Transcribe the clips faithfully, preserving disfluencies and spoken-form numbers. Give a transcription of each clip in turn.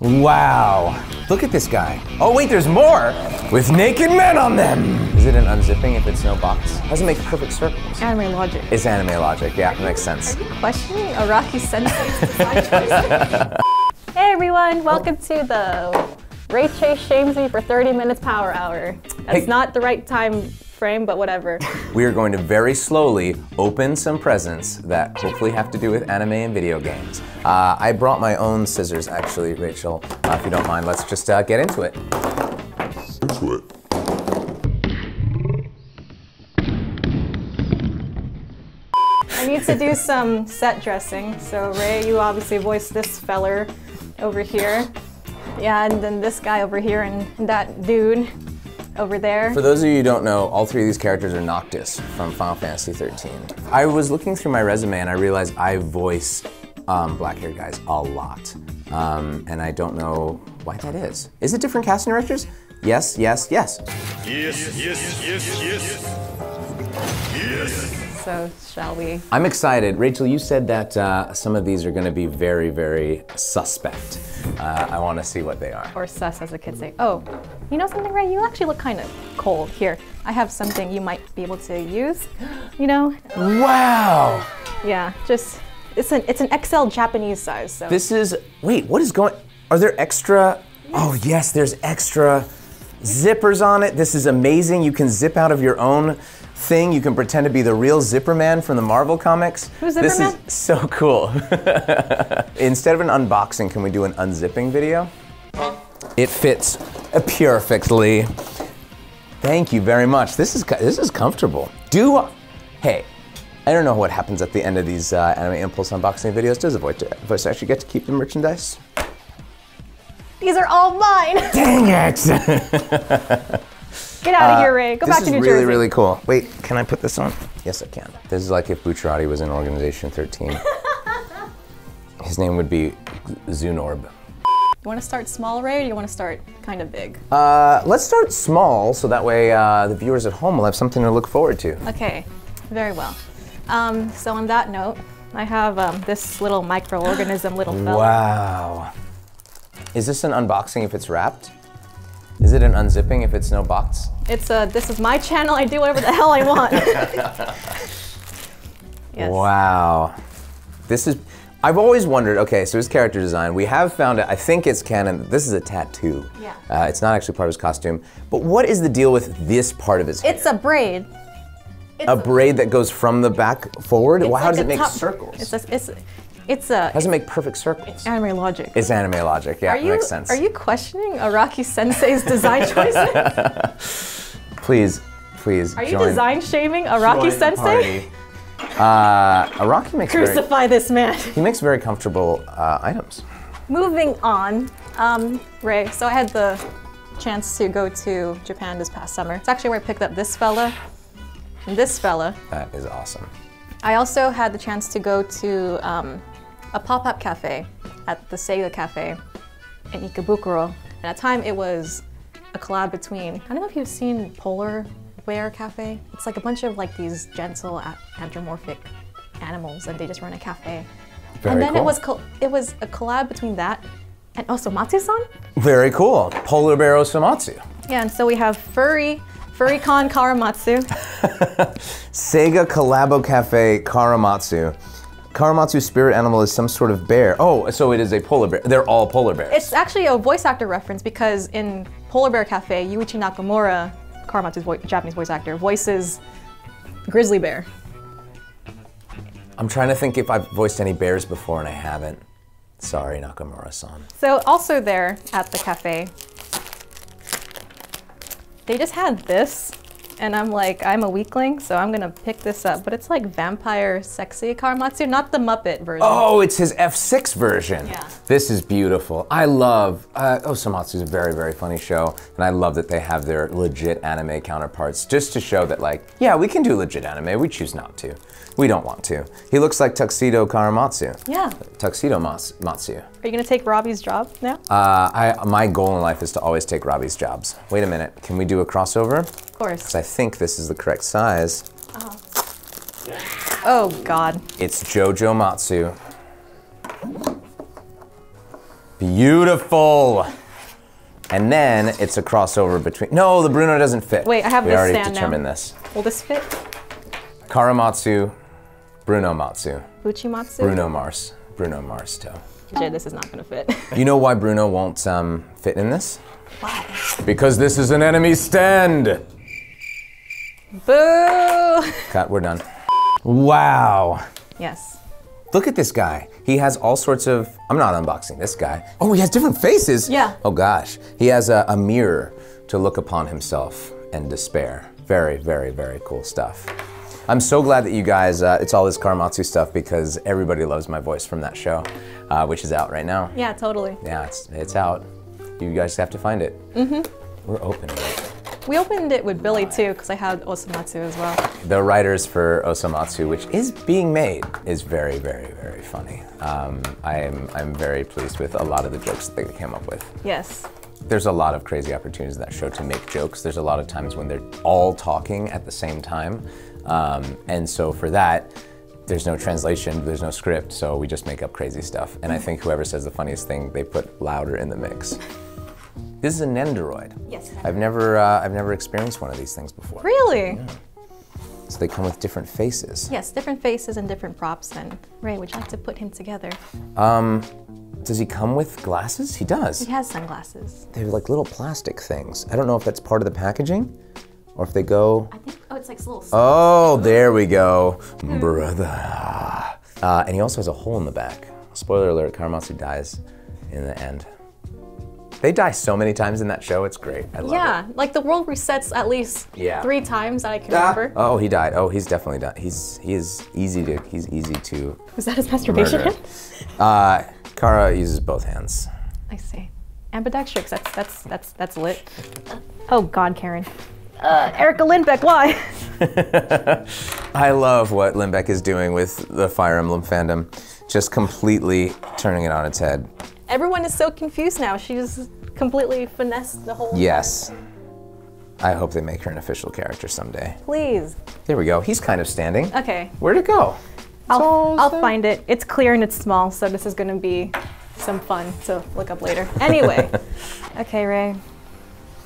Wow, look at this guy. Oh wait, there's more with naked men on them. Is it an unzipping if it's no box? Doesn't make perfect circles. Anime logic. It's anime logic, yeah, it makes sense. Are you questioning Araki Sensei's design choices? Hey everyone, welcome to the Ray Chase shames me for thirty minutes power hour. That's hey. Not the right time frame, but whatever. We are going to very slowly open some presents that hopefully have to do with anime and video games. Uh, I brought my own scissors, actually, Rachel. Uh, if you don't mind, let's just uh, get into it. Into it. I need to do some set dressing. So Ray, you obviously voiced this feller over here. Yeah, and then this guy over here and that dude over there. For those of you who don't know, all three of these characters are Noctis from Final Fantasy thirteen. I was looking through my resume and I realized I voice um, black-haired guys a lot. Um, and I don't know why that is. Is it different casting directors? Yes, yes, yes. Yes, yes, yes, yes. Yes. So, shall we? I'm excited. Rachel, you said that uh, some of these are gonna be very, very suspect. Uh, I want to see what they are. Or sus, as the kids say. Oh, you know something, Ray? You actually look kind of cold. Here, I have something you might be able to use, you know? Wow! Yeah, just, it's an, it's an X L Japanese size, so. This is, wait, what is going, are there extra, yes. Oh yes, there's extra zippers on it. This is amazing. You can zip out of your own thing. You can pretend to be the real Zipper Man from the Marvel comics. Who's Zipper Man? This is so cool. Instead of an unboxing, can we do an unzipping video? It fits perfectly. Thank you very much. This is this is comfortable. Do hey, I don't know what happens at the end of these uh, Anime Impulse unboxing videos. Does the voice actually get to keep the merchandise? These are all mine. Dang it! Get out of uh, here, Ray. Go back to New really, Jersey. This is really, really cool. Wait, can I put this on? Yes, I can. This is like if Bucciarati was in Organization thirteen. His name would be Zunorb. You want to start small, Ray, or do you want to start kind of big? Uh, let's start small, so that way uh, the viewers at home will have something to look forward to. Okay, very well. Um, so on that note, I have um, this little microorganism little fella. Wow. Is this an unboxing if it's wrapped? Is it an unzipping if it's no box? It's a, this is my channel, I do whatever the hell I want. Yes. Wow. This is, I've always wondered, okay, so his character design, we have found it, I think it's canon, that this is a tattoo. Yeah. Uh, it's not actually part of his costume, but what is the deal with this part of his hair? It's a braid. It's a braid that goes from the back forward? Well, like how does it make top, circles? It's a, it's, It's a. Doesn't make perfect circles. It's anime logic. It's anime logic. Yeah, you, it makes sense. Are you questioning Araki Sensei's design choices? Please, please. Are you join, design shaming Araki Sensei? Uh, Araki makes. Crucify very, this man. He makes very comfortable uh, items. Moving on, um, Ray. So I had the chance to go to Japan this past summer. It's actually where I picked up this fella and this fella. That is awesome. I also had the chance to go to. Um, a pop-up cafe at the Sega Cafe in Ikebukuro. And at the time it was a collab between, I don't know if you've seen Polar Bear Cafe. It's like a bunch of like these gentle anthropomorphic animals and they just run a cafe. Very and then cool. it was it was a collab between that and Osomatsu-san. Very cool, Polar Bear Osomatsu. Yeah, and so we have furry, furry-con Karamatsu. Sega Collabo Cafe Karamatsu. Karamatsu's spirit animal is some sort of bear. Oh, so it is a polar bear. They're all polar bears. It's actually a voice actor reference because in Polar Bear Cafe, Yuichi Nakamura, Karamatsu's vo Japanese voice actor, voices grizzly bear. I'm trying to think if I've voiced any bears before and I haven't. Sorry, Nakamura-san. So also there at the cafe, they just had this. And I'm like, I'm a weakling, so I'm gonna pick this up. But it's like vampire sexy Karamatsu, not the Muppet version. Oh, it's his F six version. Yeah. This is beautiful. I love, uh, Osomatsu's a very, very funny show. And I love that they have their legit anime counterparts just to show that like, yeah, we can do legit anime, we choose not to. We don't want to. He looks like Tuxedo Karamatsu. Yeah. Tuxedo mas Matsu. Are you gonna take Robbie's job now? Uh, I, my goal in life is to always take Robbie's jobs. Wait a minute, can we do a crossover? Of course. I think this is the correct size. Oh. Oh, God. It's Jojo Matsu. Beautiful. And then it's a crossover between, no, the Bruno doesn't fit. Wait, I have we this stand now. We already determined this. Will this fit? Karamatsu, Bruno Matsu. Buccimatsu? Bruno Mars, Bruno Mars toe. Jay, this is not gonna fit. You know why Bruno won't um, fit in this? Why? Because this is an enemy stand. Boo! Cut, we're done. Wow. Yes. Look at this guy. He has all sorts of, I'm not unboxing this guy. Oh, he has different faces. Yeah. Oh gosh. He has a, a mirror to look upon himself and despair. Very, very, very cool stuff. I'm so glad that you guys, uh, it's all this Karamatsu stuff because everybody loves my voice from that show, uh, which is out right now. Yeah, totally. Yeah, it's, it's out. You guys have to find it. Mm-hmm. We're opening it. We opened it with Billy too, because I had Osomatsu as well. The writers for Osomatsu, which is being made, is very, very, very funny. Um, I'm, I'm very pleased with a lot of the jokes that they came up with. Yes. There's a lot of crazy opportunities in that show to make jokes. There's a lot of times when they're all talking at the same time. Um, and so for that, there's no translation, there's no script, so we just make up crazy stuff. And I think whoever says the funniest thing, they put louder in the mix. This is a Nendoroid. Yes. I've never, uh, I've never experienced one of these things before. Really? Yeah. So they come with different faces. Yes, different faces and different props. And Ray, would you like to put him together? Um, does he come with glasses? He does. He has sunglasses. They're like little plastic things. I don't know if that's part of the packaging, or if they go. I think. Oh, it's like little. Oh, there we go, mm. brother. Uh, and he also has a hole in the back. Spoiler alert: Karamatsu dies in the end. They die so many times in that show, it's great. I love yeah, it. Yeah, like the world resets at least yeah. three times that I can ah. remember. Oh, he died. Oh, he's definitely died. He's he is easy to he's easy to. Was that his masturbation hand? uh, Kara uses both hands. I see. Ambidextrous. That's that's that's that's lit. Oh God, Karen. Uh, Erica Lindbeck, why? I love what Lindbeck is doing with the Fire Emblem fandom, just completely turning it on its head. Everyone is so confused now. She just completely finessed the whole Yes. Thing. I hope they make her an official character someday. Please. There we go. He's kind of standing. Okay. Where'd it go? I'll, I'll find it. It's clear and it's small, so this is gonna be some fun to look up later. Anyway. Okay, Ray.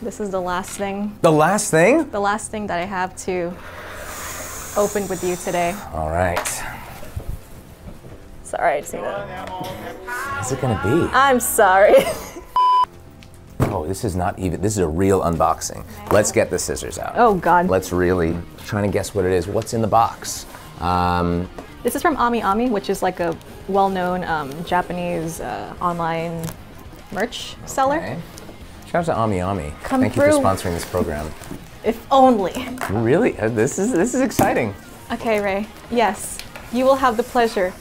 This is the last thing. The last thing? The last thing that I have to open with you today. All right. Sorry, I just need to... What's it gonna be? I'm sorry. Oh, this is not even, this is a real unboxing. Let's get the scissors out. Oh God. Let's really, trying to guess what it is. What's in the box? Um, this is from AmiAmi, which is like a well-known um, Japanese uh, online merch okay. seller. Shout out to AmiAmi. Come Thank through. you for sponsoring this program. If only. Really? This is, this is exciting. Okay, Ray, yes. You will have the pleasure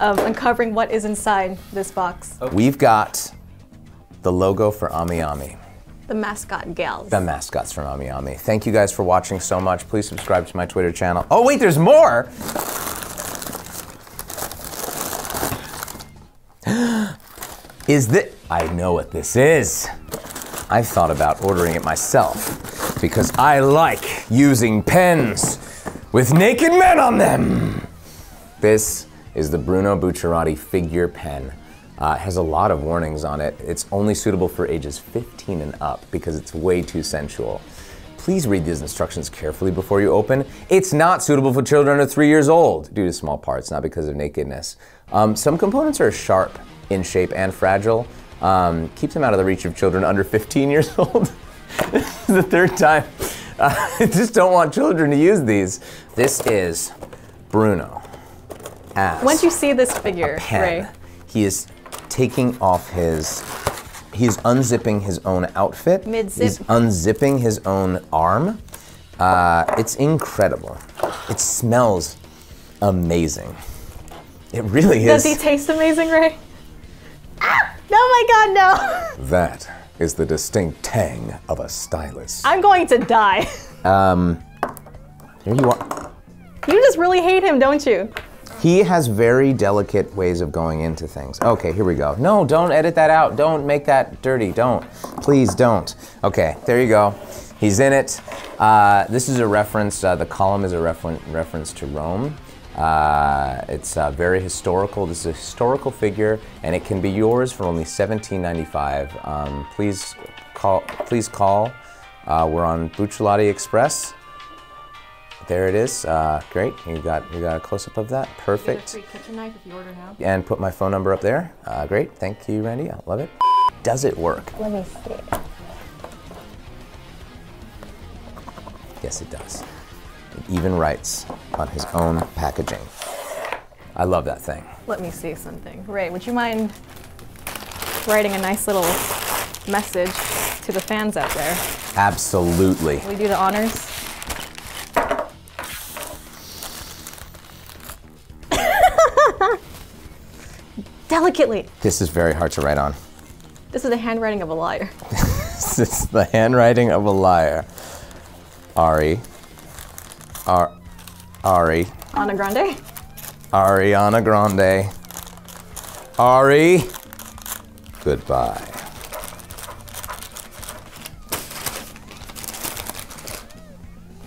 of uncovering what is inside this box. Okay. We've got the logo for AmiAmi. The mascot gals. The mascots from AmiAmi. Thank you guys for watching so much. Please subscribe to my Twitter channel. Oh wait, there's more! Is this, I know what this is. I've thought about ordering it myself because I like using pens with naked men on them. This is the Bruno Bucciarati figure pen. Uh, it has a lot of warnings on it. It's only suitable for ages fifteen and up because it's way too sensual. Please read these instructions carefully before you open. It's not suitable for children under three years old due to small parts, not because of nakedness. Um, some components are sharp in shape and fragile. Um, keep them out of the reach of children under fifteen years old. This is the third time. Uh, I just don't want children to use these. This is Bruno. As Once you see this figure, pen, Ray. He is taking off his, he's unzipping his own outfit. Mid-zip. He's unzipping his own arm. Uh, it's incredible. It smells amazing. It really is. Does he taste amazing, Ray? Ah! No, my God, no! That is the distinct tang of a stylus. I'm going to die. Um, here you are. You just really hate him, don't you? He has very delicate ways of going into things. Okay, here we go. No, don't edit that out. Don't make that dirty. Don't. Please don't. Okay, there you go. He's in it. Uh, this is a reference, uh, the column is a refer reference to Rome. Uh, it's uh, very historical. This is a historical figure, and it can be yours for only seventeen ninety-five. Um, please call. Please call. Uh, we're on Bucciarati Express. There it is. Uh, great. You got you got a close-up of that. Perfect. You get a free kitchen knife if you order now. And put my phone number up there. Uh, great. Thank you, Randy. I love it. Does it work? Let me see. Yes, it does. It even writes on his own packaging. I love that thing. Let me see something. Ray, would you mind writing a nice little message to the fans out there? Absolutely. Will we do the honors? Delicately. This is very hard to write on. This is the handwriting of a liar. This is the handwriting of a liar. Ari, Ar, Ari. Ana Grande? Ariana Grande. Ari, goodbye.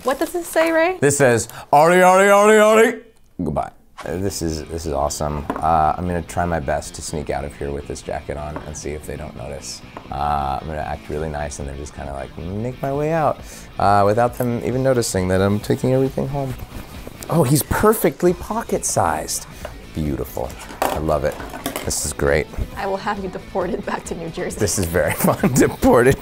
What does this say, Ray? This says, Ari, Ari, Ari, Ari, goodbye. This is, this is awesome. Uh, I'm gonna try my best to sneak out of here with this jacket on and see if they don't notice. Uh, I'm gonna act really nice and then just kind of like make my way out uh, without them even noticing that I'm taking everything home. Oh, he's perfectly pocket-sized. Beautiful. I love it. This is great. I will have you deported back to New Jersey. This is very fun. Deported.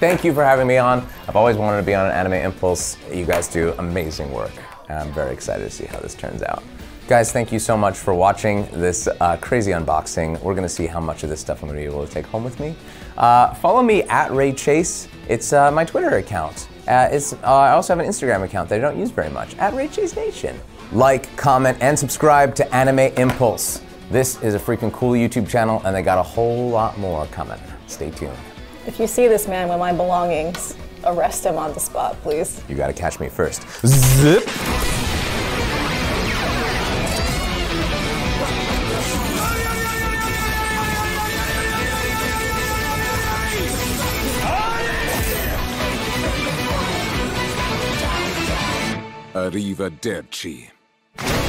Thank you for having me on. I've always wanted to be on an Anime Impulse. You guys do amazing work. And I'm very excited to see how this turns out. Guys, thank you so much for watching this uh, crazy unboxing. We're gonna see how much of this stuff I'm gonna be able to take home with me. Uh, follow me at Ray Chase. It's uh, my Twitter account. Uh, it's, uh, I also have an Instagram account that I don't use very much, at Ray Chase Nation. Like, comment, and subscribe to Anime Impulse. This is a freaking cool YouTube channel, and they got a whole lot more coming. Stay tuned. If you see this man with my belongings, arrest him on the spot, please. You gotta catch me first. Zip. Arrivederci.